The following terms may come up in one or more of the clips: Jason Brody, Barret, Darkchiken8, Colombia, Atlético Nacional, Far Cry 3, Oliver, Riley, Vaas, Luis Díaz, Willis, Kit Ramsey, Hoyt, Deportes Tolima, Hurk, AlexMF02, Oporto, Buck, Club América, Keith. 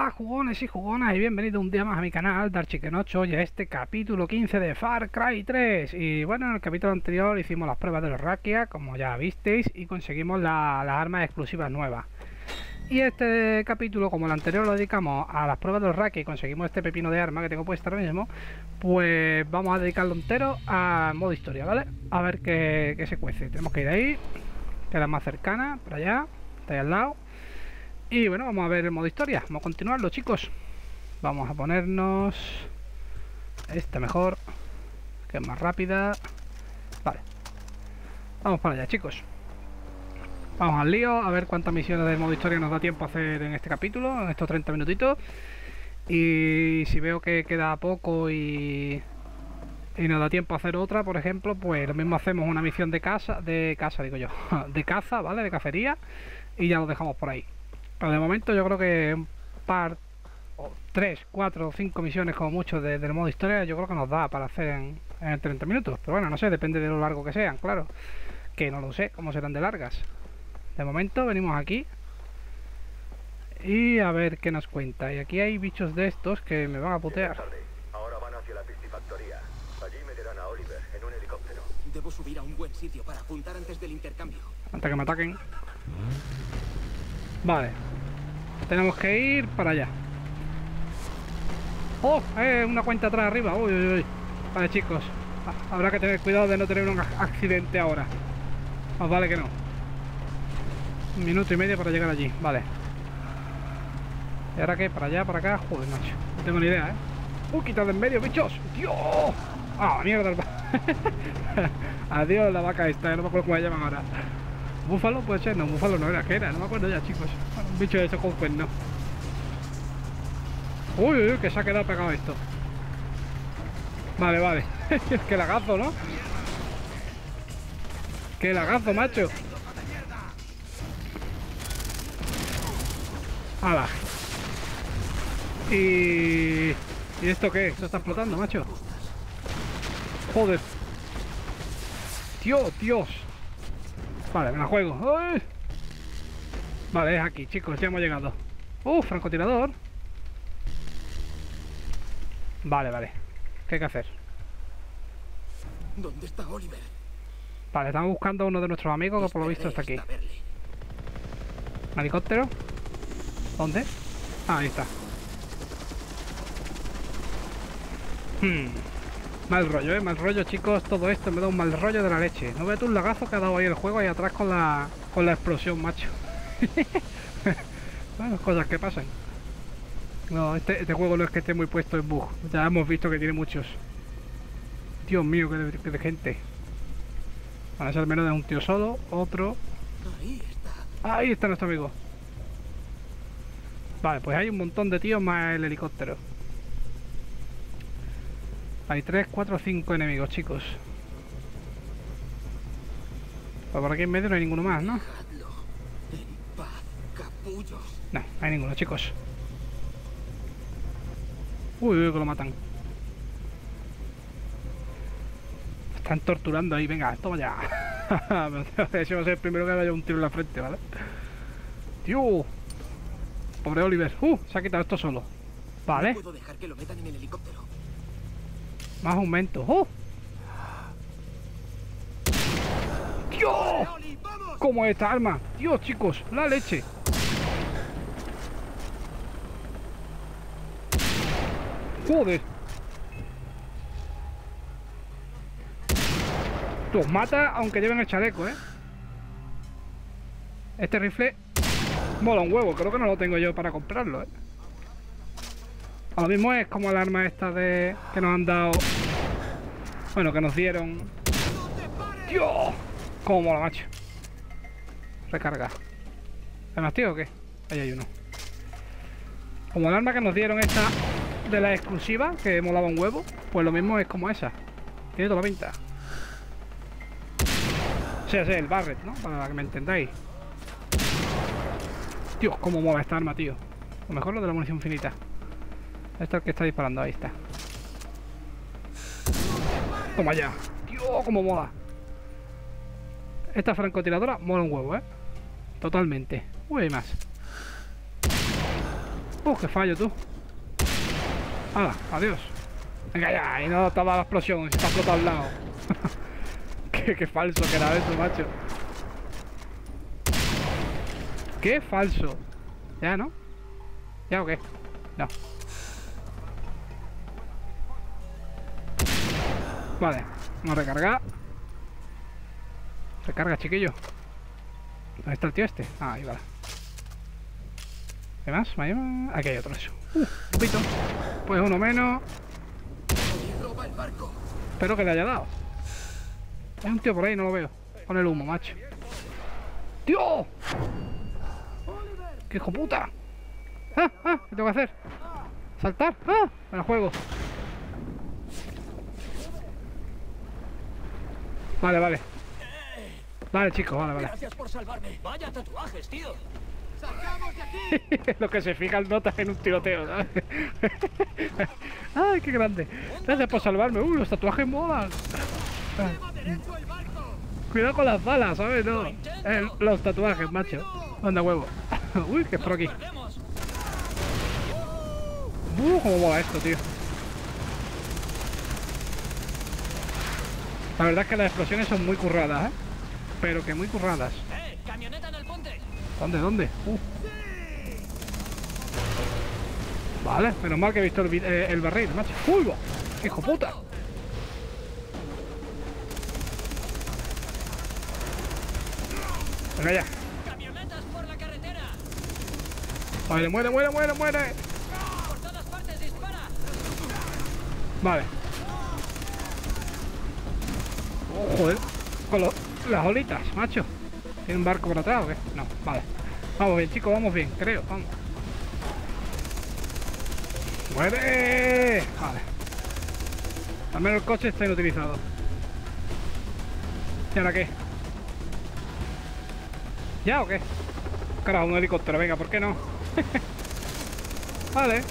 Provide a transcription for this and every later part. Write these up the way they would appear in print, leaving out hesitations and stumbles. Hola jugones y jugonas y bienvenidos un día más a mi canal Darkchiken8, y a este capítulo 15 de Far Cry 3. Y bueno, en el capítulo anterior hicimos las pruebas de los rakia, como ya visteis, y conseguimos las armas exclusivas nuevas. Y este capítulo, como el anterior lo dedicamos a las pruebas de los rakia y conseguimos este pepino de arma que tengo puesta ahora mismo, pues vamos a dedicarlo entero a modo historia, ¿vale? A ver qué se cuece. Tenemos que ir ahí, que es la más cercana, para allá, está ahí al lado. Y bueno, vamos a ver el modo historia, vamos a continuarlo, chicos. Vamos a ponernos esta mejor, que es más rápida. Vale, vamos para allá, chicos. Vamos al lío, a ver cuántas misiones del modo historia nos da tiempo a hacer en este capítulo, en estos 30 minutitos. Y si veo que queda poco y nos da tiempo a hacer otra, por ejemplo, pues lo mismo hacemos una misión de caza, ¿vale? De cacería, y ya lo dejamos por ahí. Pero de momento yo creo que un par, 3, 4 o 5 misiones como mucho del modo historia yo creo que nos da para hacer en 30 minutos. Pero bueno, no sé, depende de lo largo que sean, claro. Que no lo sé, cómo serán de largas. De momento venimos aquí y a ver qué nos cuenta. Y aquí hay bichos de estos que me van a putear. Ahora van hacia la piscifactoría. Allí meterán a Oliver en un helicóptero. Debo subir a un buen sitio para apuntar antes del intercambio. Antes que me ataquen. Vale, tenemos que ir para allá. ¡Oh! Una cuenta atrás arriba. Uy, uy, uy. Vale, chicos, habrá que tener cuidado de no tener un accidente ahora. Más vale que no. Un minuto y medio para llegar allí. Vale. ¿Y ahora qué? ¿Para allá? ¿Para acá? Joder, macho, no tengo ni idea, ¿eh? ¡Uy, quitad de en medio, bichos! ¡Dios! ¡Ah, mierda! Adiós la vaca esta, no me acuerdo cómo la llaman ahora. ¿Búfalo puede ser? No, búfalo no era, que era, no me acuerdo ya, chicos. Un bicho de esos con cuerno. Uy, uy, que se ha quedado pegado esto. Vale, vale. Es que lagazo, ¿no? Que lagazo, macho. ¡Hala! ¿Y esto qué? ¿Esto está explotando, macho? Joder. Tío, Dios. Vale, me la juego. ¡Ay! Vale, es aquí, chicos, ya hemos llegado. Francotirador. Vale, vale. ¿Qué hay que hacer? ¿Dónde está Oliver? Vale, estamos buscando a uno de nuestros amigos que por lo visto está aquí. ¿Un helicóptero? ¿Dónde? Ah, ahí está. Mal rollo, mal rollo, chicos. Todo esto me da un mal rollo de la leche. No veo tú un lagazo que ha dado ahí el juego ahí atrás con la explosión, macho. Bueno, cosas que pasan. No, este juego no es que esté muy puesto en bug. Ya hemos visto que tiene muchos. Dios mío, qué de gente. Van a ser menos de un tío solo, otro. Ahí está nuestro amigo. Vale, pues hay un montón de tíos más el helicóptero. Hay 3, 4, 5 enemigos, chicos. Pero por aquí en medio no hay ninguno más, ¿no? No, no hay ninguno, chicos. Uy, uy, que lo matan. Están torturando ahí, venga, toma ya. Ese va a ser el primero que le haya un tiro en la frente, ¿vale? Tío. Pobre Oliver. Se ha quitado esto solo. Vale. No puedo dejar que lo metan en el helicóptero. Más aumentos. ¡Oh! ¡Dios! ¿Cómo es esta arma? ¡Dios, chicos! ¡La leche! ¡Joder! Los mata aunque lleven el chaleco, ¿eh? Este rifle mola un huevo. Creo que no lo tengo yo para comprarlo, ¿eh? Lo mismo es como el arma esta de que nos han dado. Bueno, que nos dieron. ¡Dios! ¡Cómo mola, macho! Recarga. ¿Hay más, tío, o qué? Ahí hay uno. Como el arma que nos dieron esta de la exclusiva, que molaba un huevo, pues lo mismo es como esa. Tiene toda la pinta. O sea, es el Barret, ¿no? Para que me entendáis. Dios, cómo mola esta arma, tío. A lo mejor lo de la munición finita. Este es el que está disparando, ahí está. Toma ya. Dios, cómo mola. Esta francotiradora mola un huevo, ¿eh? Totalmente. Uy, hay más. Que fallo tú. Hala, adiós. Venga ya, y no estaba la explosión, se está explotado al lado. Qué falso que era eso, macho. Qué falso. ¿Ya no? ¿Ya o qué? No. Vale, vamos a recargar. Recarga, chiquillo. ¿Dónde está el tío este? Ah, ahí vale. ¿Qué más? Aquí hay otro eso. Pito. Pues uno menos. Espero que le haya dado. Hay un tío por ahí, no lo veo. Con el humo, macho. ¡Tío! ¡Qué hijo puta! ¡Ah! ¡Ah! ¿Qué tengo que hacer? ¿Saltar? ¡Ah! Me la juego. Vale, vale. Vale, chicos, vale, vale. Gracias por salvarme. Vaya tatuajes, tío. ¡Salgamos de aquí! Lo que se fija el nota en un tiroteo, ¿sabes? ¡Ay, qué grande! Gracias por salvarme. ¡Uy, los tatuajes molan! Cuidado con las balas, ¿sabes? No. Los tatuajes, macho. Anda huevo. ¡Uy, qué es por aquí! ¡Cómo mola esto, tío! La verdad es que las explosiones son muy curradas, ¿eh? Pero que muy curradas. ¡Camioneta en el puente! ¿Dónde? ¿Dónde? Vale, menos mal que he visto el barril, macho. ¡Uy, va! ¡Qué hijo puta! Venga ya. ¡Camionetas por la carretera! Vale, muere, muere, muere, muere. Por todas partes dispara. Vale. Oh, joder. Con las olitas, macho. ¿Tiene un barco por atrás o qué? No, vale. Vamos bien, chicos, vamos bien, creo, vamos. ¡Muere! Vale. Al menos el coche está inutilizado. ¿Y ahora qué? ¿Ya o qué? Carajo, un helicóptero, venga, ¿por qué no? Vale.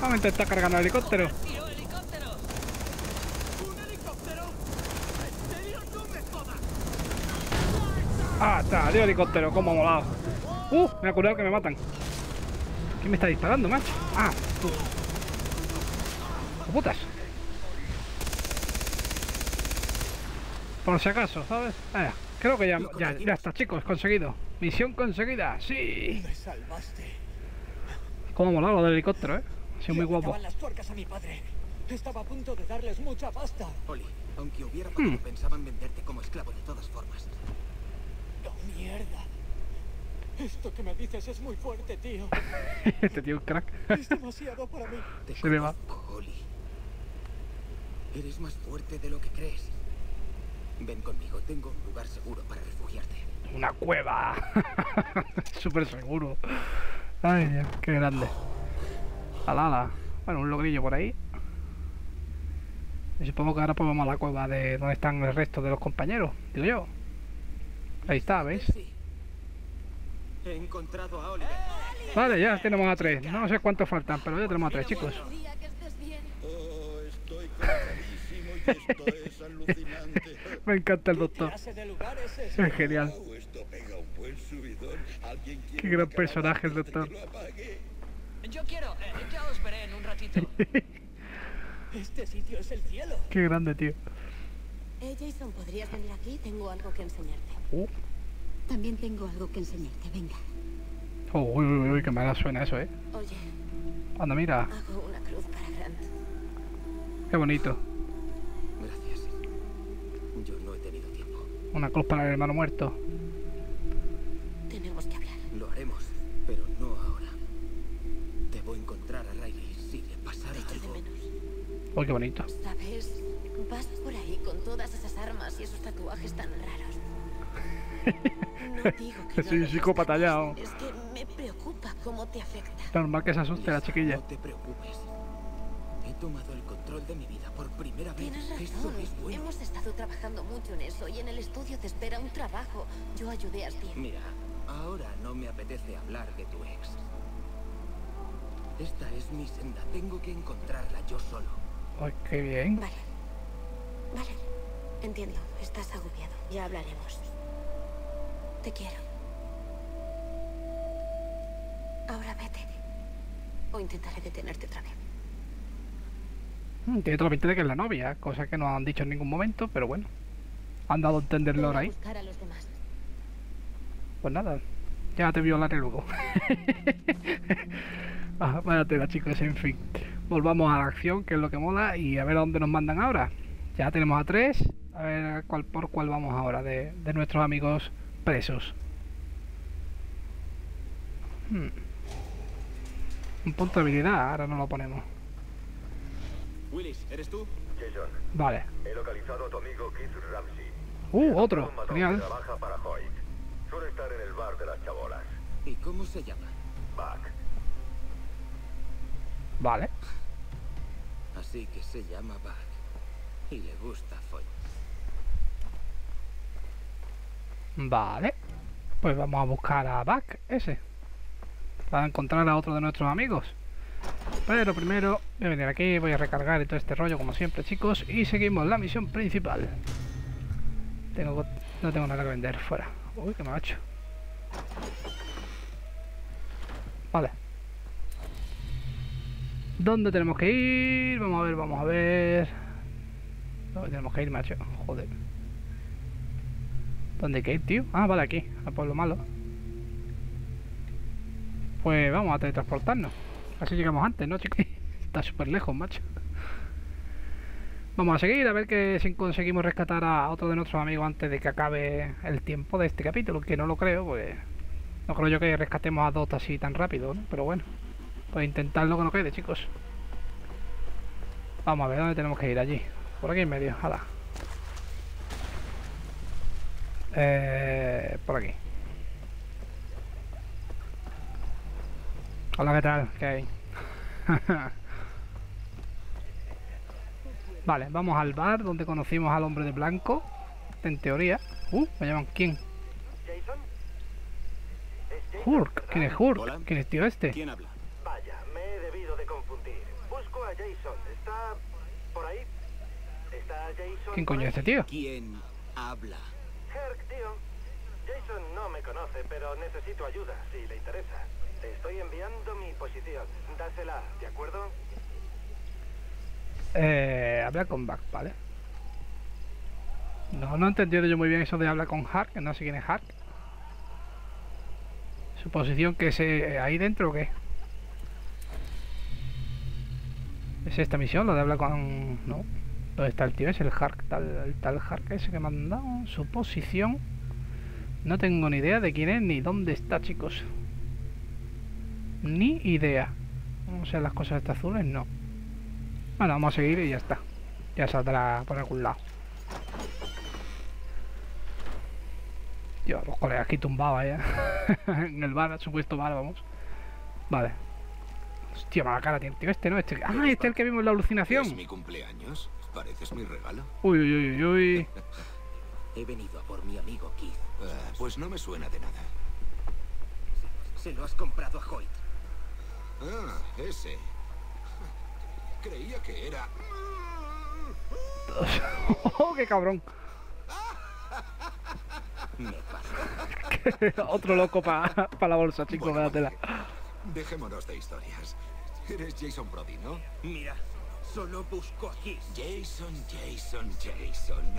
Vamos a intentar cargar el helicóptero. Ah, está, el helicóptero, cómo ha molado. Me ha curado que me matan. ¿Quién me está disparando, macho? Ah, tú. ¡Putas! Por si acaso, ¿sabes? Ah, creo que ya está, chicos, conseguido. Misión conseguida, sí. Me salvaste. Cómo ha molado lo del helicóptero, ¿eh? Ha sido muy guapo. Las tuercas a mi padre. Estaba a punto de darles mucha pasta. Oli, aunque hubiera pagado, pensaban venderte como esclavo de todas formas. Mierda. Esto que me dices es muy fuerte, tío. Este tío es crack. Es demasiado para mí. Se me va. Oli, eres más fuerte de lo que crees. Ven conmigo, tengo un lugar seguro para refugiarte. Una cueva. Súper seguro. Ay, Dios, qué grande. Alala. Bueno, un logrillo por ahí. Y supongo que ahora pues vamos a la cueva de donde están el resto de los compañeros, digo yo. Ahí está, ¿veis? He encontrado a Oliver. Vale, ya tenemos a 3. No sé cuántos faltan, pero ya tenemos a 3, chicos. Oh, estoy cansadísimo y esto es alucinante. Me encanta el doctor. Es genial. Qué gran personaje el doctor. Yo quiero, ya os veré en un ratito. Este sitio es el cielo. Qué grande, tío. Jason, ¿podrías venir aquí? Tengo algo que enseñarte. También tengo algo que enseñarte, venga. Uy, uy, uy, que mala suena eso, ¿eh? Oye. Anda, mira. Hago una cruz para Grant. Qué bonito. Gracias. Yo no he tenido tiempo. Una cruz para el hermano muerto. Tenemos que hablar. Lo haremos, pero no ahora. Debo encontrar a Riley si le pasara algo. Uy, qué bonito. ¿Sabes? Vas por ahí con todas esas armas y esos tatuajes tan raros. No digo que soy un psicópata ya. Es que me preocupa cómo te afecta. Normal que se asuste la chiquilla. No te preocupes. He tomado el control de mi vida por primera vez. Tienes razón. Hemos estado trabajando mucho en eso y en el estudio te espera un trabajo. Yo ayudé a ti. Mira, ahora no me apetece hablar de tu ex. Esta es mi senda. Tengo que encontrarla yo solo. Ay, qué bien. Vale. Vale, entiendo, estás agobiado, ya hablaremos. Te quiero. Ahora vete. o intentaré detenerte otra vez. Tiene toda la pinta de que es la novia, cosa que no han dicho en ningún momento, pero bueno. Han dado a entenderlo ahora ahí. Pues nada, ya te violaré luego. Ah, váyatela, chicos, en fin. Volvamos a la acción, que es lo que mola, y a ver a dónde nos mandan ahora. Ya tenemos a 3, a ver cuál por cuál vamos ahora, de nuestros amigos presos. Un punto de habilidad, ahora no lo ponemos. Willis, ¿eres tú? Jason. Vale. He localizado a tu amigo Kit Ramsey. Otro. Genial. Trabaja para Hoyt. Suele estar en el bar de las chabolas. ¿Y cómo se llama? Buck. Vale. Así que se llama Buck. Y le gusta Hoyt. Vale. Pues vamos a buscar a Buck ese. Para encontrar a otro de nuestros amigos. Pero primero voy a venir aquí, voy a recargar y todo este rollo como siempre, chicos, y seguimos la misión principal. No tengo nada que vender, fuera. Uy, que me ha hecho. Vale. ¿Dónde tenemos que ir? Vamos a ver, vamos a ver. ¿Dónde tenemos que ir, macho? Joder. ¿Dónde hay que ir, tío? Ah, vale, aquí, al pueblo malo. Pues vamos a teletransportarnos. Así llegamos antes, ¿no, chicos? Está súper lejos, macho. Vamos a seguir, a ver que si conseguimos rescatar a otro de nuestros amigos antes de que acabe el tiempo de este capítulo, que no lo creo, pues... No creo yo que rescatemos a dos así tan rápido, ¿no? Pero bueno, pues intentarlo que no quede, chicos. Vamos a ver, ¿dónde tenemos que ir? Allí. Por aquí en medio, ala. Por aquí. Hola, ¿qué tal? ¿Qué hay? Vale, vamos al bar donde conocimos al hombre de blanco. En teoría. ¿Me llaman quién? ¿Jason? Hurk. ¿Quién es Hurk? Hola. ¿Quién es tío este? ¿Quién habla? Vaya, me he debido de confundir. Busco a Jason. ¿Está por ahí? ¿Está Jason? ¿Quién coño es este tío? ¿Quién habla? Hurk, tío. Jason no me conoce, pero necesito ayuda, si le interesa. Te estoy enviando mi posición. Dásela, ¿de acuerdo? Habla con Buck, ¿vale? No he entendido yo muy bien eso de habla con Hurk, que no sé quién es Hurk. ¿Su posición que es ahí dentro o qué? ¿Es esta misión? ¿La de habla con...? No. ¿Dónde está el tío? ¿Es el Hurk? ¿Tal Hurk ese que me han dado? ¿Su posición? No tengo ni idea de quién es ni dónde está, chicos. Ni idea. O sea, las cosas estas azules no. Bueno, vamos a seguir y ya está. Ya saldrá por algún lado. Yo, los colegas aquí tumbados ya. En el bar, supuesto bar, vamos. Vale. Hostia, mala cara tiene, tío. Este no, este. Ah, este es el que vimos en la alucinación. ¿Es mi cumpleaños? ¿Pareces mi regalo? Uy, uy, uy, uy. He venido a por mi amigo Keith. Pues no me suena de nada. Se lo has comprado a Hoyt. Ah, ese. Creía que era... ¡Oh, qué cabrón! Me pasó. Otro loco para la bolsa, chico, bueno, dátela. Dejémonos de historias. Eres Jason Brody, ¿no? Mira, solo busco aquí. Jason.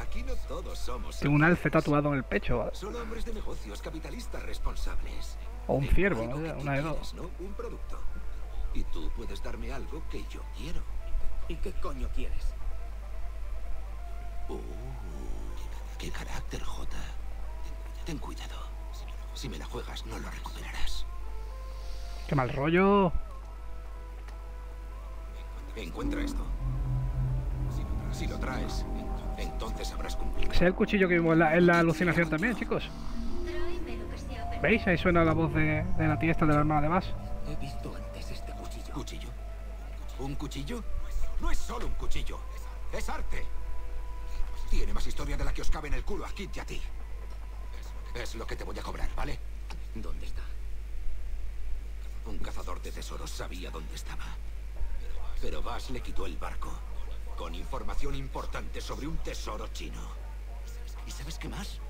Aquí no todos somos... Tengo un alce tatuado en el pecho, ¿vale? Solo hombres de negocios, capitalistas responsables. O un ciervo, una de dos. ¿No? Un producto. Y tú puedes darme algo que yo quiero. ¿Y qué coño quieres? Qué carácter, Jota. Ten cuidado. Si me la juegas, no lo recuperarás. Qué mal rollo. Encuentra esto. Si lo traes, entonces habrás cumplido. Ese es el cuchillo que vimos en la alucinación también, chicos. ¿Veis? Ahí suena la voz de la tía esta, de la hermana de Vaas. He visto antes este cuchillo. ¿Cuchillo? ¿Un cuchillo? No es solo un cuchillo, es arte. Tiene más historia de la que os cabe en el culo a Kit y a ti. Es lo que te voy a cobrar, ¿vale? ¿Dónde está? Un cazador de tesoros sabía dónde estaba. Pero Vaas le quitó el barco, con información importante sobre un tesoro chino. ¿Y sabes qué más?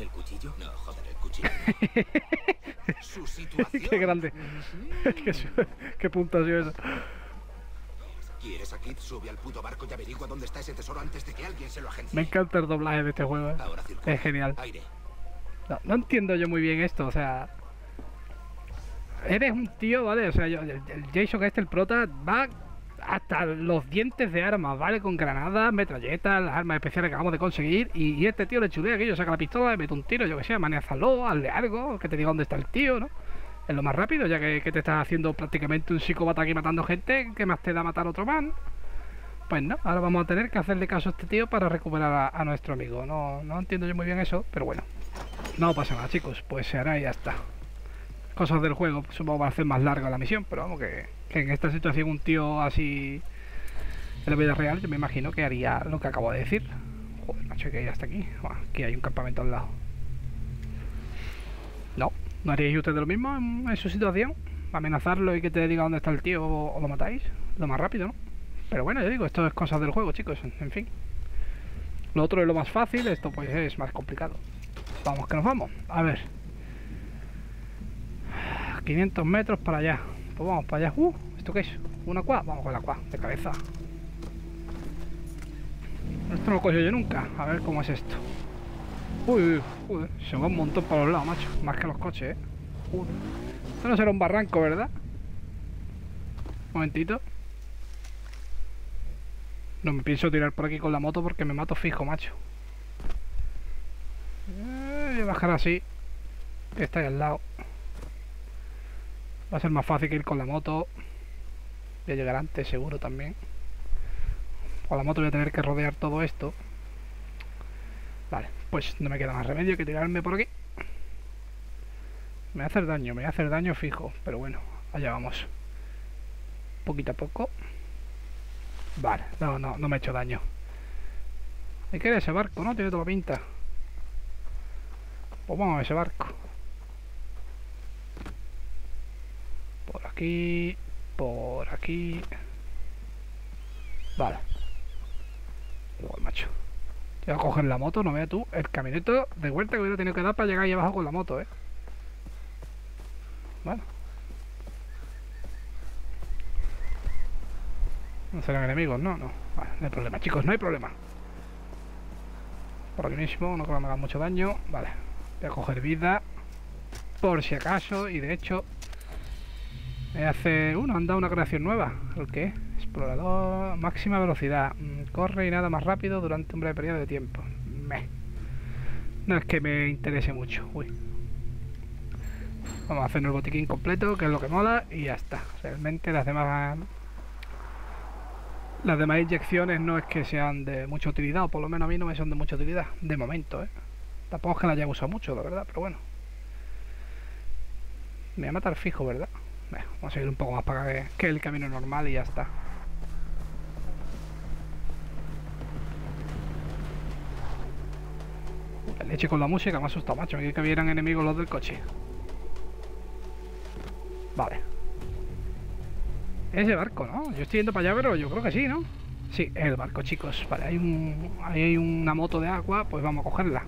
¿El cuchillo? No, joder, el cuchillo. su situación. Qué grande. Qué puntuación esa. ¿Quieres a Kit? Sube al puto barco y averigua dónde está ese tesoro antes de que alguien se lo agencie. Me encanta el doblaje de este juego, ¿eh? Es genial. No entiendo yo muy bien esto, o sea... Eres un tío, ¿vale? O sea, el Jason, que el prota, va hasta los dientes de armas, ¿vale? Con granadas, metralletas, las armas especiales que acabamos de conseguir. Y este tío le chulea que yo saca la pistola, le mete un tiro, yo que sé, manézalo, hazle algo, que te diga dónde está el tío, ¿no? Es lo más rápido, ya que te estás haciendo prácticamente un psicópata aquí matando gente, que más te da matar otro man. Pues no, ahora vamos a tener que hacerle caso a este tío para recuperar a nuestro amigo. No entiendo yo muy bien eso, pero bueno. No pasa nada, chicos, pues se hará y ya está. Cosas del juego, supongo que va a hacer más larga la misión, pero vamos, que en esta situación un tío así en la vida real, yo me imagino que haría lo que acabo de decir. Joder, macho, hay que ir hasta aquí. Bueno, aquí hay un campamento al lado. ¿No haríais ustedes lo mismo en su situación? Amenazarlo y que te diga dónde está el tío o lo matáis, lo más rápido, ¿no? Pero bueno, yo digo, esto es cosas del juego, chicos, en fin. Lo otro es lo más fácil, esto pues es más complicado. Vamos, que nos vamos, a ver. 500 metros para allá. Pues vamos para allá. ¿Esto qué es? ¿Una quad? Vamos con la quad, de cabeza. Esto no lo cojo yo nunca. A ver cómo es esto. Uy, joder, se va un montón para los lados, macho. Más que los coches, Joder. Esto no será un barranco, ¿verdad? Un momentito. No me pienso tirar por aquí con la moto porque me mato fijo, macho. Voy a bajar así. Que está ahí al lado. Va a ser más fácil que ir con la moto. Voy a llegar antes, seguro, también. Con la moto voy a tener que rodear todo esto. Vale, pues no me queda más remedio que tirarme por aquí. Me va a hacer daño fijo. Pero bueno, allá vamos. Poquito a poco. Vale, no me he hecho daño. Hay que ir a ese barco, ¿no? Tiene toda la pinta. Pues vamos a ese barco. Aquí, por aquí. Vale. Igual, macho. Voy a coger la moto, no veas tú el caminito de vuelta que hubiera tenido que dar para llegar ahí abajo con la moto, ¿eh? Bueno. No serán enemigos, no. Vale, no hay problema, chicos, no hay problema. Por aquí mismo, no creo que me haga mucho daño. Vale. Voy a coger vida. Por si acaso, y de hecho... Hace uno, han dado una creación nueva. ¿El qué? Explorador, máxima velocidad. Corre y nada más rápido durante un breve periodo de tiempo. No es que me interese mucho. Uy. Vamos a hacer el botiquín completo, que es lo que mola, y ya está. Realmente las demás inyecciones no es que sean de mucha utilidad, o por lo menos a mí no me son de mucha utilidad. De momento, ¿eh? Tampoco es que la haya usado mucho, la verdad, pero bueno. Me va a matar fijo, ¿verdad? Vamos a ir un poco más para acá que el camino normal y ya está. La leche con la música me ha asustado, macho. Me quería que vieran enemigos los del coche. Vale. Ese barco, ¿no? Yo estoy yendo para allá, pero yo creo que sí, ¿no? Sí, es el barco, chicos. Vale, ahí hay una moto de agua, pues vamos a cogerla.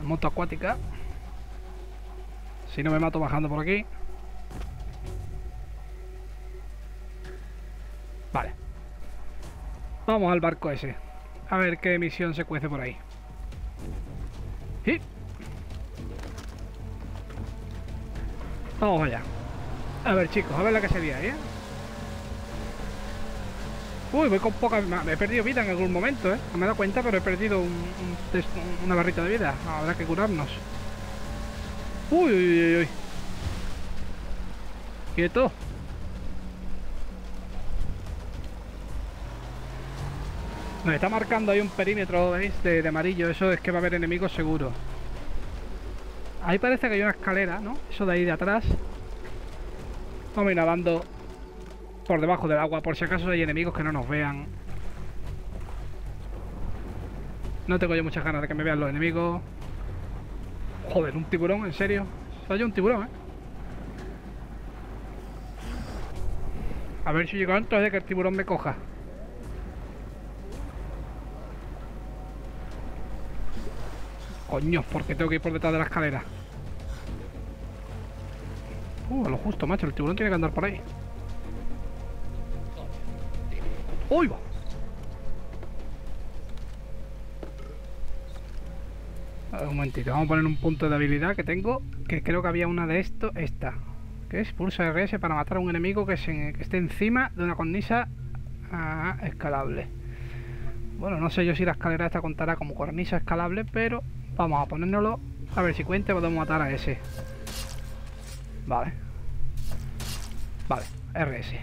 Una moto acuática. Si no me mato bajando por aquí. Vale. Vamos al barco ese. A ver qué misión se cuece por ahí. ¿Sí? Vamos allá. A ver, chicos, a ver la que sería ahí, ¿eh? Uy, voy con poca... Me he perdido vida en algún momento, ¿eh? No me he dado cuenta, pero he perdido una barrita de vida. Habrá que curarnos. Uy. Quieto. Nos está marcando ahí un perímetro, ¿veis? De amarillo. Eso es que va a haber enemigos seguro. Ahí parece que hay una escalera, ¿no? Eso de ahí de atrás. Vamos a ir nadando por debajo del agua, por si acaso hay enemigos que no nos vean. No tengo yo muchas ganas de que me vean los enemigos. Joder, un tiburón, en serio. Soy un tiburón, ¿eh? A ver si llego antes de que el tiburón me coja. Coño, ¿por qué tengo que ir por detrás de la escalera? A lo justo, macho, el tiburón tiene que andar por ahí. ¡Uy, va! A ver, un momentito, vamos a poner un punto de habilidad que tengo, que creo que había una de esto, esta, que es pulsa RS para matar a un enemigo que esté encima de una cornisa escalable. Bueno, no sé yo si la escalera esta contará como cornisa escalable, pero vamos a ponérnoslo, a ver si cuenta, podemos matar a ese. Vale. Vale, RS.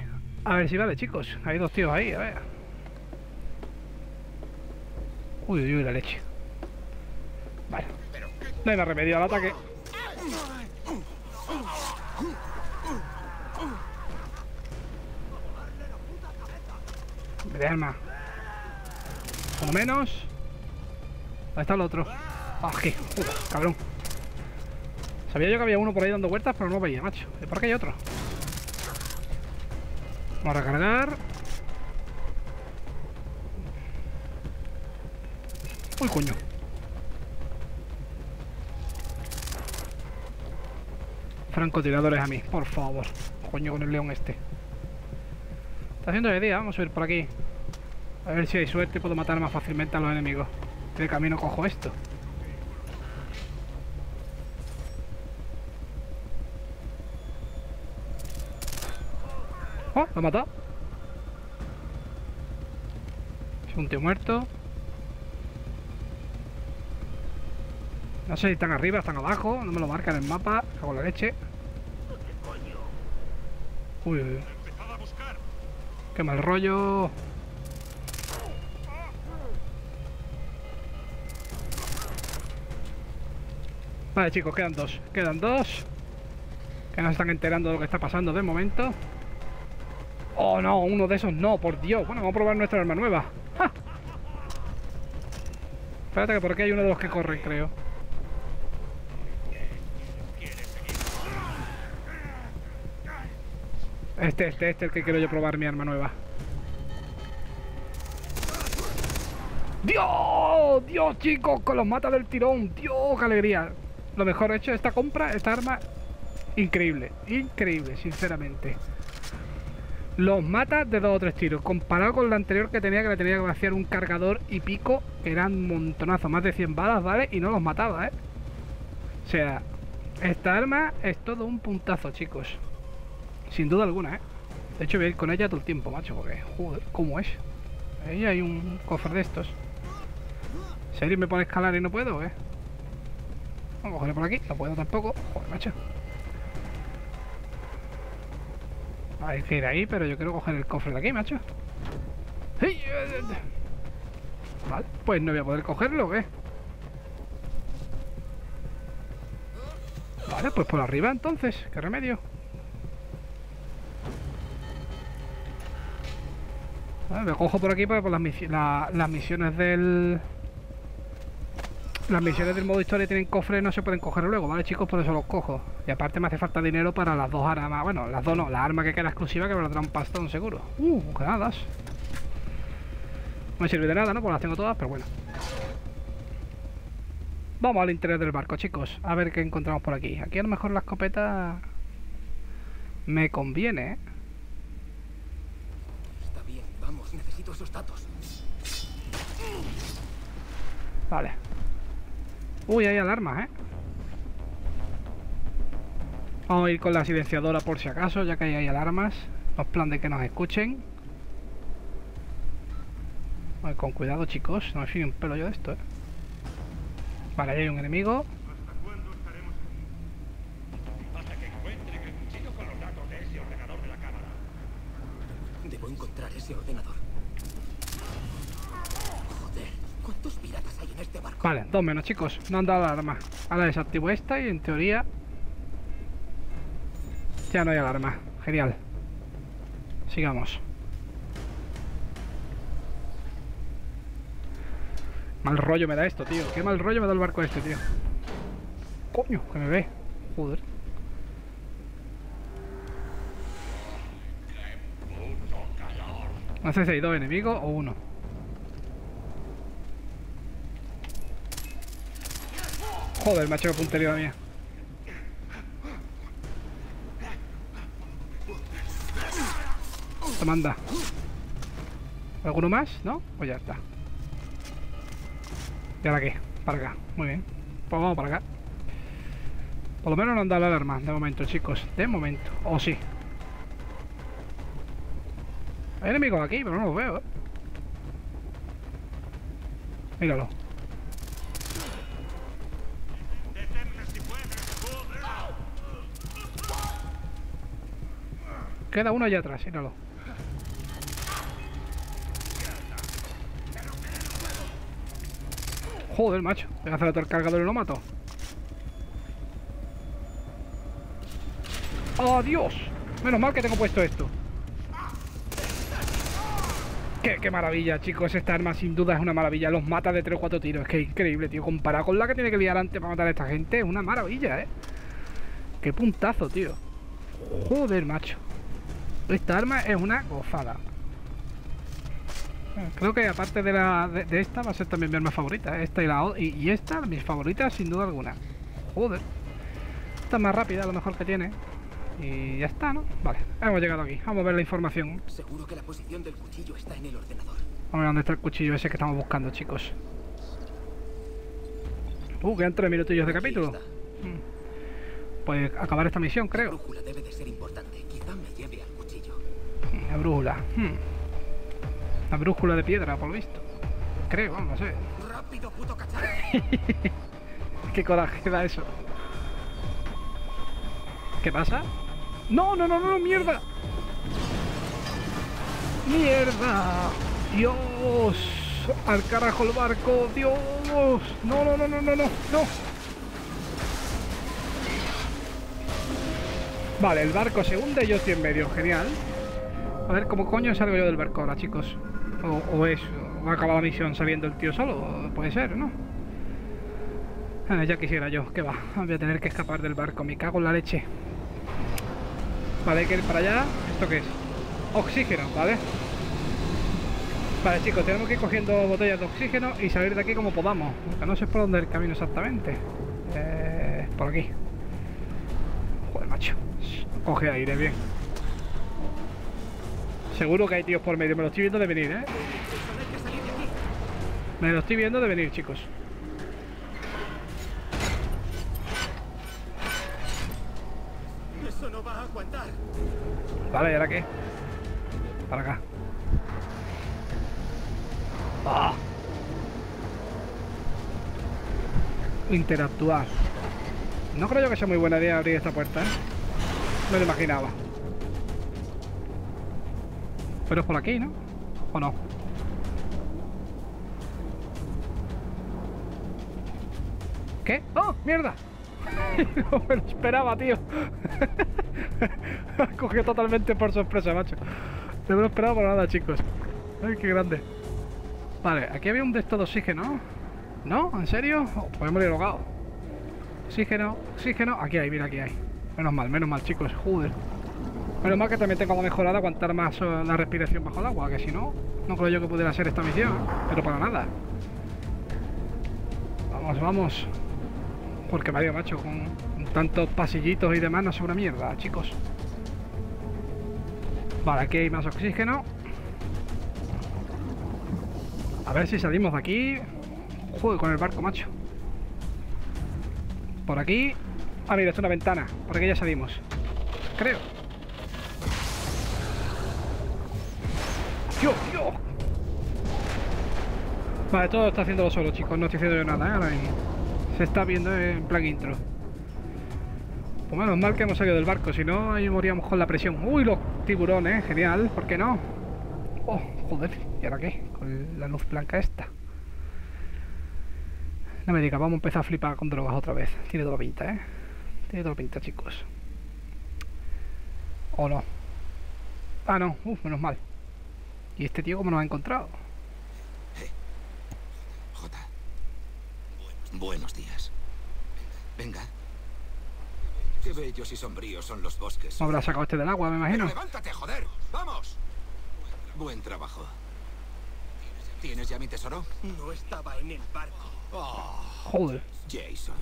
A ver si vale, chicos, hay dos tíos ahí, a ver. Uy, uy, uy, la leche. Vale, no hay más remedio al ataque. Me dejan más. Por lo menos. Ahí está el otro. Ah, aquí. Uy, cabrón. Sabía yo que había uno por ahí dando vueltas, pero no lo veía, macho. ¿Por qué hay otro? Vamos a recargar. Uy, coño. Francotiradores a mí, por favor. Coño, con el león este. Está haciendo de día, vamos a subir por aquí. A ver si hay suerte y puedo matar más fácilmente a los enemigos. De camino cojo esto. Oh, lo ha matado. Es un tío muerto. No sé si están arriba, están abajo, no me lo marcan en el mapa, cago en la leche. Uy, uy, uy. Qué mal rollo. Vale, chicos, quedan dos. Quedan dos. Que no se están enterando de lo que está pasando de momento. Oh, no, uno de esos no, por Dios. Bueno, vamos a probar nuestra arma nueva. ¡Ja! Espérate que por aquí hay uno de los que corren, creo. Este es el que quiero yo probar, mi arma nueva. ¡Dios! ¡Dios, chicos! Con los mata del tirón. ¡Dios, qué alegría! Lo mejor hecho esta compra, esta arma. Increíble, increíble, sinceramente. Los mata de 2 o 3 tiros. Comparado con la anterior que tenía, que le tenía que vaciar un cargador y pico. Eran un montonazo, más de 100 balas, ¿vale? Y no los mataba, ¿eh? O sea, esta arma es todo un puntazo, chicos. Sin duda alguna, ¿eh? De hecho voy a ir con ella todo el tiempo, macho, porque... Joder, ¿cómo es? Ahí hay un cofre de estos. ¿En serio me pone a escalar y no puedo, eh? Vamos a cogerlo por aquí, no puedo tampoco. Joder, macho. Hay que ir ahí, pero yo quiero coger el cofre de aquí, macho. Vale, pues no voy a poder cogerlo, ¿eh? Vale, pues por arriba entonces, qué remedio. Me cojo por aquí para por las misiones del... Las misiones del modo historia tienen cofres, no se pueden coger luego, ¿vale, chicos? Por eso los cojo. Y aparte me hace falta dinero para las dos armas. Bueno, las dos no, la arma que queda exclusiva que me la trae un pastón seguro. Granadas. No me sirve de nada, ¿no? Pues las tengo todas, pero bueno. Vamos al interior del barco, chicos. A ver qué encontramos por aquí. Aquí a lo mejor la escopeta... Me conviene, ¿eh? Vamos, necesito esos datos. Vale. Uy, hay alarmas, ¿eh? Vamos a ir con la silenciadora por si acaso, ya que ahí hay alarmas. No es plan de que nos escuchen. Vale, con cuidado, chicos. No me fío un pelo yo de esto, ¿eh? Vale, ahí hay un enemigo. Debo encontrar ese ordenador. Joder, ¿cuántos piratas hay en este barco? Vale, 2 menos, chicos. No han dado alarma. Ahora desactivo esta y en teoría ya no hay alarma. Genial. Sigamos. Mal rollo me da esto, tío. Qué mal rollo me da el barco este, tío. Coño, que me ve. Joder. No sé si hay 2 enemigos o uno. Joder, macho, puntería mía. Toma, anda. ¿Alguno más? ¿No? Pues ya está. ¿Y ahora qué? Para acá. Muy bien. Pues vamos para acá. Por lo menos no han dado la alarma. De momento, chicos. De momento. Oh, sí. Hay enemigos aquí, pero no los veo, ¿eh? Míralo. Queda uno allá atrás, míralo. Joder, macho. Voy a hacer otro cargador y lo mato. ¡Oh, Dios! Menos mal que tengo puesto esto. ¡Qué maravilla, chicos! Esta arma sin duda es una maravilla. Los mata de 3 o 4 tiros. Es que es increíble, tío. Comparado con la que tiene que liar antes para matar a esta gente, es una maravilla, ¿eh? ¡Qué puntazo, tío! Joder, macho. Esta arma es una gozada. Creo que aparte de esta va a ser también mi arma favorita. Esta y esta, mis favoritas sin duda alguna. Joder. Esta es más rápida, a lo mejor que tiene. Y ya está, ¿no? Vale, hemos llegado aquí. Vamos a ver la información. Seguro que la posición del cuchillo está en el ordenador. Vamos a ver dónde está el cuchillo ese que estamos buscando, chicos. Quedan 3 minutillos de capítulo. Pues acabar esta misión, creo. La brújula debe de ser importante. Quizá me lleve al cuchillo. La brújula. La brújula de piedra, por lo visto. Creo, vamos, no sé. Rápido, puto cacharro. Qué coraje da eso. ¿Qué pasa? No, mierda. Mierda. Dios. Al carajo el barco. Dios. No. Vale, el barco se hunde y yo estoy en medio. Genial. A ver, ¿cómo coño salgo yo del barco ahora, chicos? O ha acabado la misión saliendo el tío solo. Puede ser, ¿no? Ya quisiera yo. ¿Qué va? Voy a tener que escapar del barco. Me cago en la leche. Vale, hay que ir para allá. ¿Esto qué es? Oxígeno, ¿vale? Vale, chicos, tenemos que ir cogiendo botellas de oxígeno y salir de aquí como podamos. No sé por dónde es el camino exactamente. Por aquí. Joder, macho. Coge aire, bien. Seguro que hay tíos por medio. Me lo estoy viendo de venir, ¿eh? Me lo estoy viendo de venir, chicos. Eso no va a aguantar. Vale, ¿y ahora qué? Para acá. ¡Ah! Interactuar. No creo yo que sea muy buena idea abrir esta puerta, ¿eh? No lo imaginaba. Pero es por aquí, ¿no? ¿O no? ¿Qué? ¡Oh, mierda! No me lo esperaba, tío. Cogió totalmente por sorpresa, macho. No me lo esperaba por nada, chicos. Ay, qué grande. Vale, aquí había un de estos de oxígeno. ¿No? ¿En serio? Pues hemos derogado. Oxígeno, oxígeno. Aquí hay, mira, aquí hay. Menos mal, chicos. Joder. Menos mal que también tengo mejorado aguantar más la respiración bajo el agua, que si no, no creo yo que pudiera hacer esta misión. Pero para nada. Vamos, vamos. Porque Mario, macho, con tantos pasillitos y demás no es una mierda, chicos. Vale, aquí hay más oxígeno. A ver si salimos de aquí. Joder, con el barco, macho. Por aquí. Ah, mira, es una ventana. Por aquí ya salimos. Creo. Dios. Vale, todo está haciéndolo solo, chicos. No estoy haciendo yo nada, ¿eh? Ahora mismo. Se está viendo en plan intro. Pues menos mal que hemos salido del barco, si no, ahí moríamos con la presión. Uy, los tiburones, genial, ¿por qué no? Oh, joder, ¿y ahora qué? Con la luz blanca esta. No me digas, vamos a empezar a flipar con drogas otra vez. Tiene toda la pinta, ¿eh? Tiene toda la pinta, chicos. ¿O no? Ah, no, menos mal. ¿Y este tío cómo nos ha encontrado? Buenos días. Venga. Qué bellos y sombríos son los bosques. Habrá sacado este del agua, me imagino. Pero ¡levántate, joder! ¡Vamos! Buen trabajo. ¿Tienes ya mi tesoro? No estaba en el barco. Oh, joder. Jason.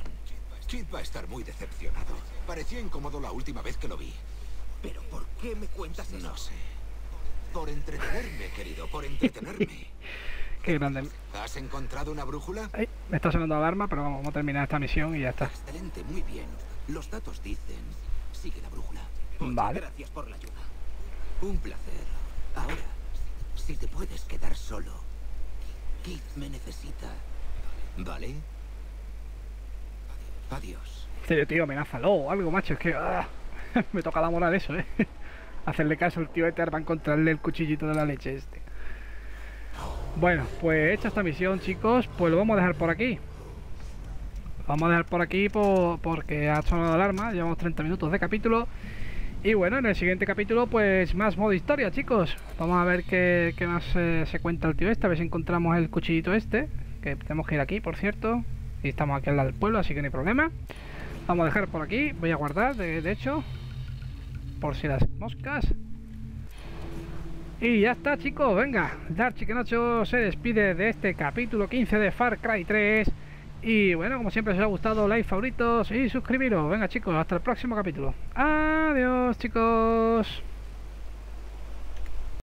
Kit va a estar muy decepcionado. Parecía incómodo la última vez que lo vi. ¿Pero por qué me cuentas eso? No sé. Por entretenerme, querido, por entretenerme. Qué grande. ¿Has encontrado una brújula? Ay, me está sonando alarma, pero vamos a terminar esta misión y ya está. Excelente, muy bien. Los datos dicen, sigue la brújula. Muchas vale. Gracias por la ayuda. Un placer. Ahora, si te puedes quedar solo, Kit me necesita. ¿Vale? Adiós. Serio, tío, amenázalo o algo, macho. Es que me toca la moral eso, ¿eh? Hacerle caso al tío Eter, va a encontrarle el cuchillito de la leche este. Bueno, pues hecha esta misión, chicos, pues lo vamos a dejar por aquí. Vamos a dejar por aquí porque ha sonado alarma, llevamos 30 minutos de capítulo. Y bueno, en el siguiente capítulo, pues más modo historia, chicos. Vamos a ver qué más se cuenta el tío este, a ver si encontramos el cuchillito este. Que tenemos que ir aquí, por cierto. Y estamos aquí al lado del pueblo, así que no hay problema. Vamos a dejar por aquí, voy a guardar, de hecho, por si las moscas. Y ya está, chicos, venga, Darkchiken8 se despide de este capítulo 15 de Far Cry 3. Y bueno, como siempre, si os ha gustado, like, favoritos y suscribiros. Venga, chicos, hasta el próximo capítulo. Adiós, chicos.